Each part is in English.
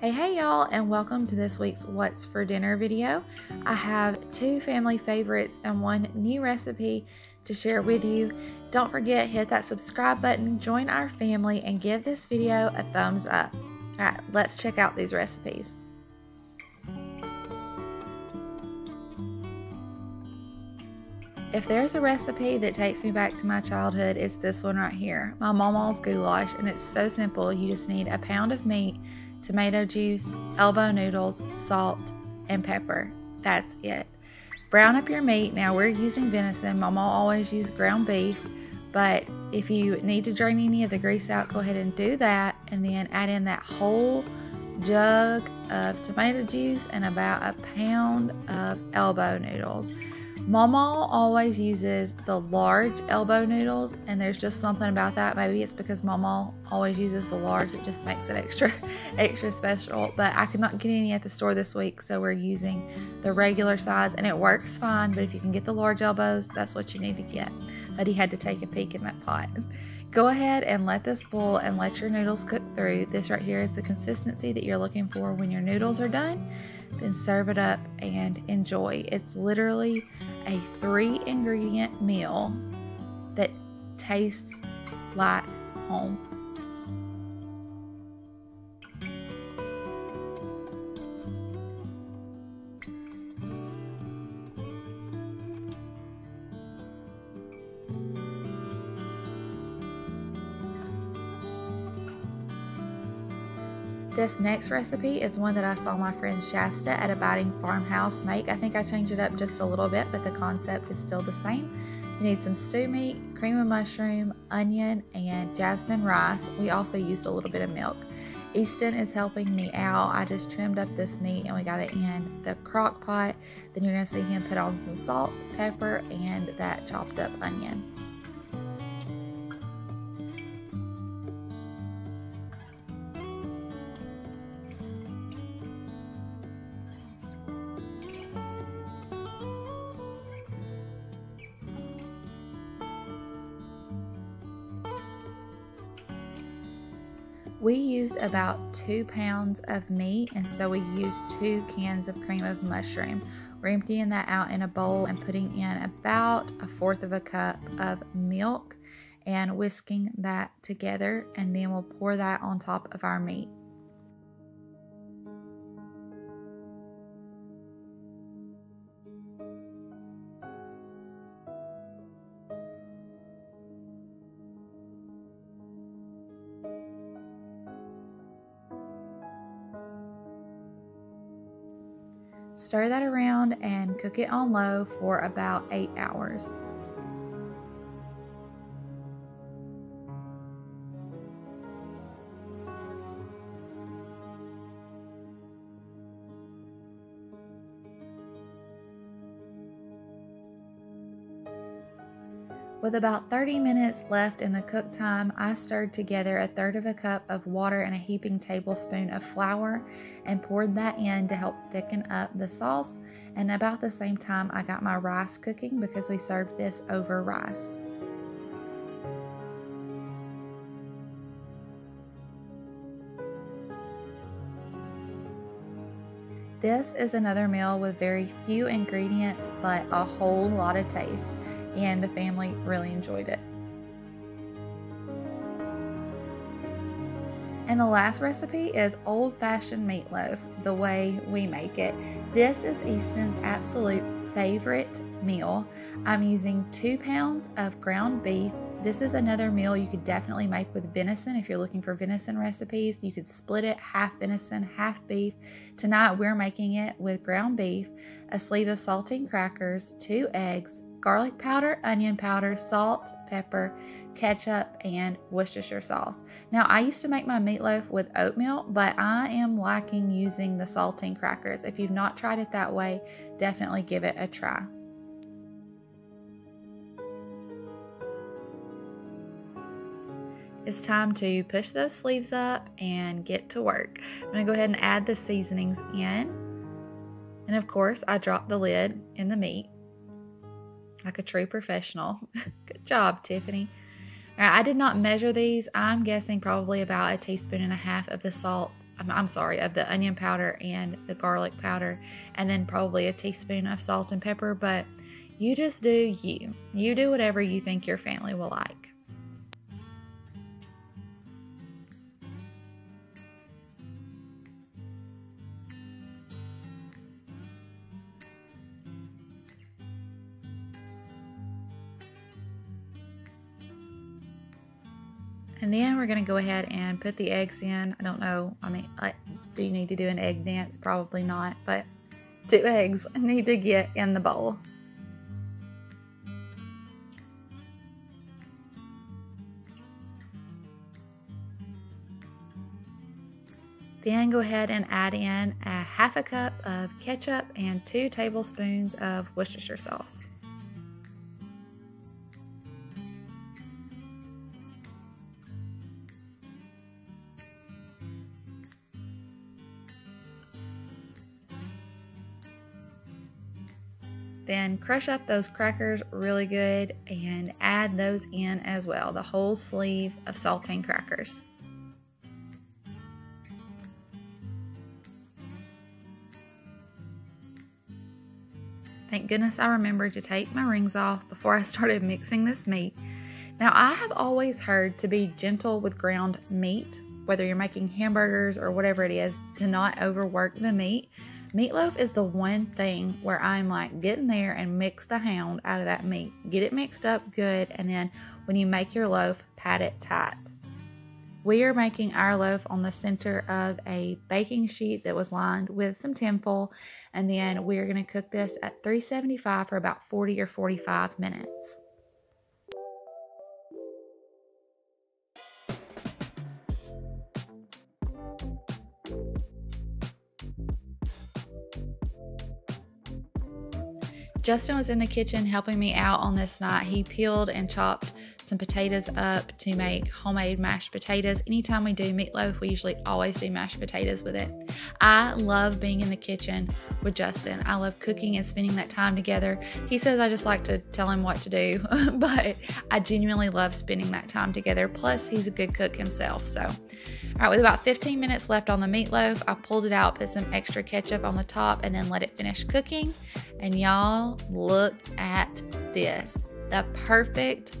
Hey y'all, and welcome to this week's What's for Dinner video. I have two family favorites and one new recipe to share with you. Don't forget, hit that subscribe button, join our family, and give this video a thumbs up. All right, let's check out these recipes. If there's a recipe that takes me back to my childhood, it's this one right here, my Mamaw's goulash, and it's so simple. You just need a pound of meat, tomato juice, elbow noodles, salt, and pepper. That's it. Brown up your meat. Now we're using venison. Mama always used ground beef, but if you need to drain any of the grease out, go ahead and do that, and then add in that whole jug of tomato juice and about a pound of elbow noodles. Mama always uses the large elbow noodles, and there's just something about that. Maybe it's because Mama always uses the large, it just makes it extra special. But I could not get any at the store this week, so we're using the regular size, and it works fine. But if you can get the large elbows, that's what you need to get. Huddy had to take a peek in that pot. Go ahead and let this boil and let your noodles cook through. This right here is the consistency that you're looking for when your noodles are done. Then serve it up and enjoy. It's literally a 3-ingredient meal that tastes like home. This next recipe is one that I saw my friend Shasta at Abiding Farmhouse make. I think I changed it up just a little bit, but the concept is still the same. You need some stew meat, cream of mushroom, onion, and jasmine rice. We also used a little bit of milk. Easton is helping me out. I just trimmed up this meat and we got it in the crock pot. Then you're going to see him put on some salt, pepper, and that chopped up onion. We used about 2 pounds of meat, and so we used 2 cans of cream of mushroom. We're emptying that out in a bowl and putting in about 1/4 cup of milk and whisking that together, and then we'll pour that on top of our meat. Stir that around and cook it on low for about 8 hours. With about 30 minutes left in the cook time, I stirred together 1/3 cup of water and a heaping tablespoon of flour and poured that in to help thicken up the sauce. And about the same time, I got my rice cooking because we served this over rice. This is another meal with very few ingredients, but a whole lot of taste. And the family really enjoyed it. And the last recipe is old-fashioned meatloaf, the way we make it. This is Easton's absolute favorite meal. I'm using 2 pounds of ground beef. This is another meal you could definitely make with venison. If you're looking for venison recipes, you could split it half venison, half beef. Tonight we're making it with ground beef, a sleeve of saltine crackers, 2 eggs, garlic powder, onion powder, salt, pepper, ketchup, and Worcestershire sauce. Now, I used to make my meatloaf with oatmeal, but I am liking using the saltine crackers. If you've not tried it that way, definitely give it a try. It's time to push those sleeves up and get to work. I'm gonna go ahead and add the seasonings in. And of course, I dropped the lid in the meat. Like a true professional. Good job, Tiffany. All right, I did not measure these. I'm guessing probably about 1.5 teaspoons of the salt, I'm sorry, of the onion powder and the garlic powder, and then probably a teaspoon of salt and pepper, but you just do you. You do whatever you think your family will like. And then we're going to go ahead and put the eggs in. I don't know. I mean, do you need to do an egg dance? Probably not, but 2 eggs need to get in the bowl. Then go ahead and add in a 1/2 cup of ketchup and 2 tablespoons of Worcestershire sauce. Then crush up those crackers really good and add those in as well, the whole sleeve of saltine crackers. Thank goodness I remembered to take my rings off before I started mixing this meat. Now, I have always heard to be gentle with ground meat, whether you're making hamburgers or whatever it is, to not overwork the meat. Meatloaf is the one thing where I'm like, get in there and mix the hound out of that meat. Get it mixed up good, and then when you make your loaf, pat it tight. We are making our loaf on the center of a baking sheet that was lined with some tinfoil, and then we're going to cook this at 375 for about 40 or 45 minutes. Justin was in the kitchen helping me out on this night. He peeled and chopped some potatoes up to make homemade mashed potatoes. Anytime we do meatloaf, we usually always do mashed potatoes with it. I love being in the kitchen with Justin. I love cooking and spending that time together. He says I just like to tell him what to do, but I genuinely love spending that time together. Plus, he's a good cook himself. So, all right, with about 15 minutes left on the meatloaf, I pulled it out, put some extra ketchup on the top, and then let it finish cooking. And y'all, look at this. The perfect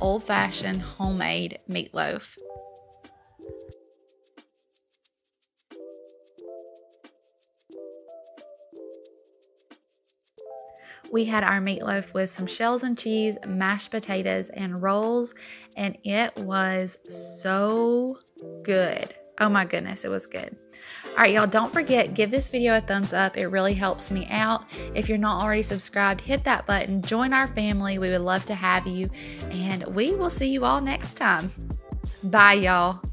old-fashioned homemade meatloaf. We had our meatloaf with some shells and cheese, mashed potatoes, and rolls, and it was so good. Oh my goodness, it was good. All right, y'all, don't forget, give this video a thumbs up. It really helps me out. If you're not already subscribed, hit that button. Join our family. We would love to have you, and we will see you all next time. Bye, y'all.